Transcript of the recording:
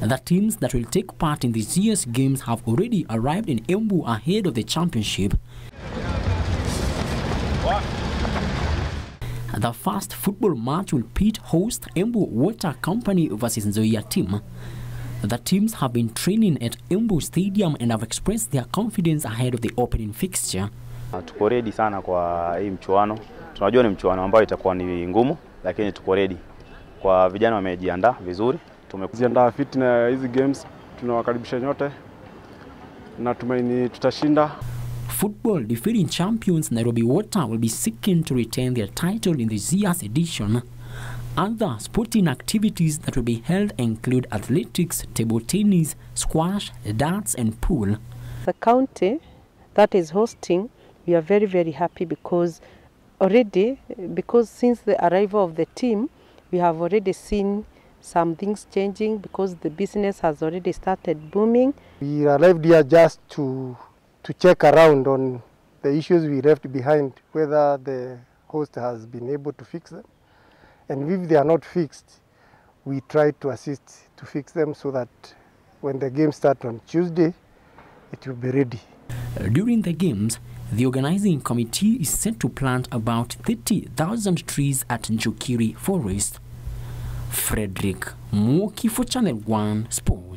The teams that will take part in this year's games have already arrived in Embu ahead of the championship. The first football match will pit host Embu Water Company versus Nzoia team. The teams have been training at Embu Stadium and have expressed their confidence ahead of the opening fixture. Tuko ready sana kwa hii mchuano. Tunajua ni mchuano ambao itakuwa ni ngumu, lakini tuko ready. Kwa vijana wamejiandaa vizuri. Tumejiandaa fit na hizi games. Tunawakaribisha nyote na tumaini tutashinda. Football defending champions Nairobi Water will be seeking to retain their title in this year's edition. Other sporting activities that will be held include athletics, table tennis, squash, darts and pool. The county that is hosting, we are very, very happy because since the arrival of the team, we have already seen some things changing because the business has already started booming. We arrived here just to check around on the issues we left behind, whether the host has been able to fix them. And if they are not fixed, we try to assist to fix them so that when the game starts on Tuesday, it will be ready. During the games, the organizing committee is set to plant about 30,000 trees at Njokiri Forest. Frederick Moki for Channel One Sports.